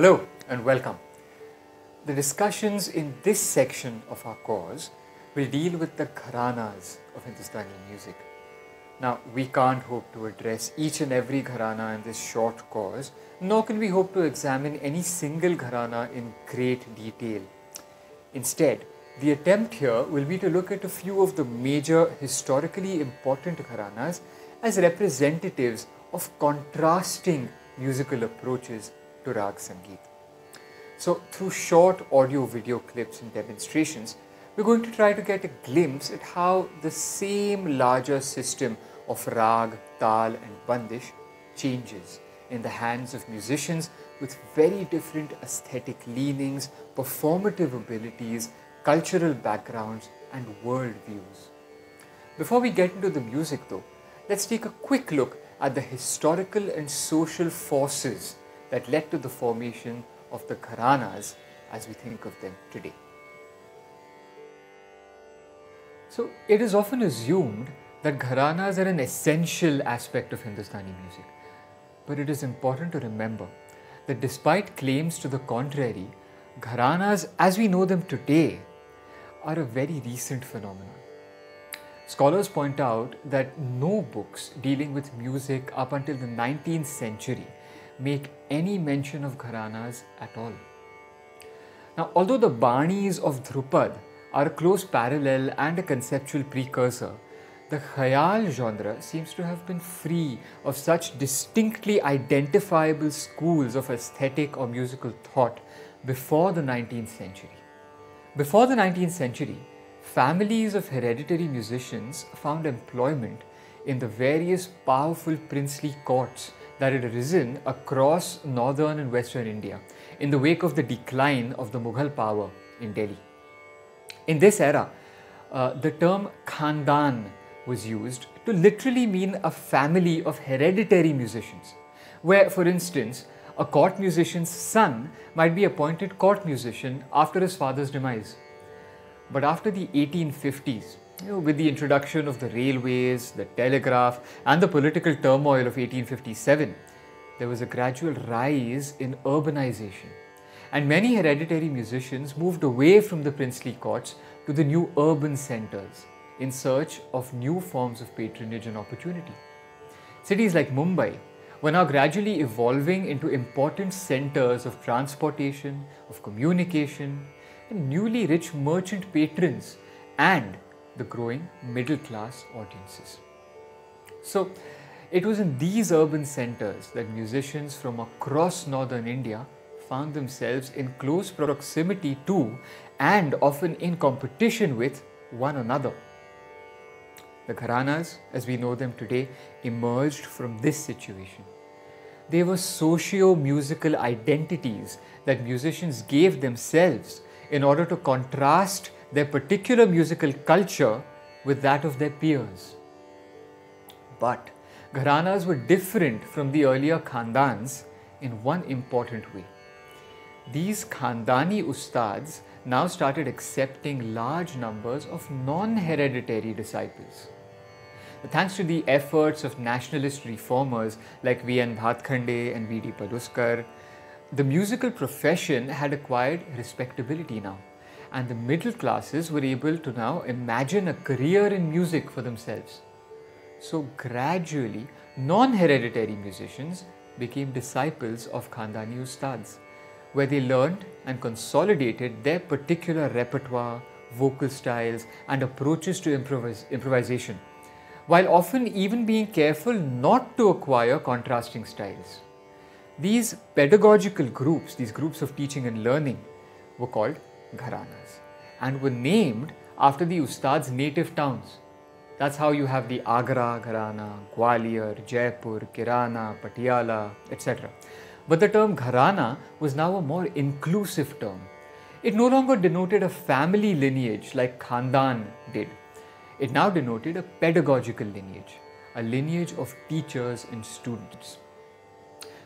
Hello and welcome. The discussions in this section of our course will deal with the gharanas of Hindustani music. Now, we can't hope to address each and every gharana in this short course, nor can we hope to examine any single gharana in great detail. Instead, the attempt here will be to look at a few of the major historically important gharanas as representatives of contrasting musical approaches to Rag Sangeet. So, through short audio-video clips and demonstrations, we're going to try to get a glimpse at how the same larger system of rag, tal and bandish changes in the hands of musicians with very different aesthetic leanings, performative abilities, cultural backgrounds and worldviews. Before we get into the music though, let's take a quick look at the historical and social forces that led to the formation of the gharanas as we think of them today. So, it is often assumed that gharanas are an essential aspect of Hindustani music. But it is important to remember that despite claims to the contrary, gharanas as we know them today are a very recent phenomenon. Scholars point out that no books dealing with music up until the 19th century make any mention of gharanas at all. Now, although the Banis of Dhrupad are a close parallel and a conceptual precursor, the khayal genre seems to have been free of such distinctly identifiable schools of aesthetic or musical thought before the 19th century. Before the 19th century, families of hereditary musicians found employment in the various powerful princely courts that had arisen across northern and western India in the wake of the decline of the Mughal power in Delhi. In this era, the term Khandaan was used to literally mean a family of hereditary musicians, where, for instance, a court musician's son might be appointed court musician after his father's demise. But after the 1850s, with the introduction of the railways, the telegraph, and the political turmoil of 1857, there was a gradual rise in urbanization. And many hereditary musicians moved away from the princely courts to the new urban centers in search of new forms of patronage and opportunity. Cities like Mumbai were now gradually evolving into important centers of transportation, of communication, and newly rich merchant patrons and the growing middle-class audiences. So, it was in these urban centers that musicians from across northern India found themselves in close proximity to and often in competition with one another. The gharanas, as we know them today, emerged from this situation. They were socio-musical identities that musicians gave themselves in order to contrast their particular musical culture with that of their peers. But gharanas were different from the earlier khandans in one important way. These Khandani Ustads now started accepting large numbers of non-hereditary disciples. Thanks to the efforts of nationalist reformers like V.N. Bhatkhande and V.D. Paduskar, the musical profession had acquired respectability now, and the middle classes were able to now imagine a career in music for themselves. So gradually, non-hereditary musicians became disciples of Khandani Ustads, where they learned and consolidated their particular repertoire, vocal styles and approaches to improvisation, while often even being careful not to acquire contrasting styles. These pedagogical groups, these groups of teaching and learning, were called gharanas and were named after the ustad's native towns. That's how you have the Agra gharana, Gwalior, Jaipur, Kirana, Patiala, etc. But the term gharana was now a more inclusive term. It no longer denoted a family lineage like khandan did. It now denoted a pedagogical lineage, a lineage of teachers and students.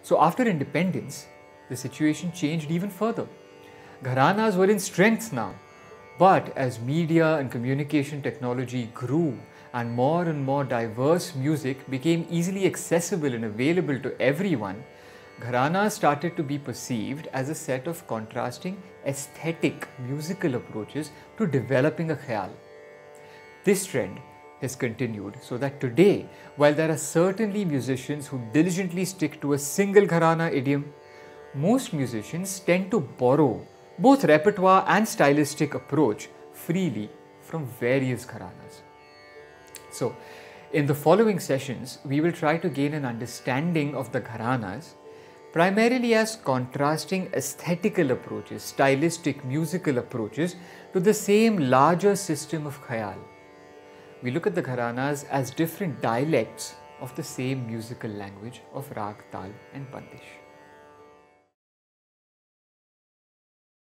So after independence, the situation changed even further. Gharanas were in strength now, but as media and communication technology grew and more diverse music became easily accessible and available to everyone, Gharana started to be perceived as a set of contrasting aesthetic musical approaches to developing a khayal. This trend has continued so that today, while there are certainly musicians who diligently stick to a single Gharana idiom, most musicians tend to borrow both repertoire and stylistic approach freely from various Gharanas. So, in the following sessions, we will try to gain an understanding of the Gharanas primarily as contrasting aesthetical approaches, stylistic musical approaches to the same larger system of khayal. We look at the Gharanas as different dialects of the same musical language of rag, tal and pantish.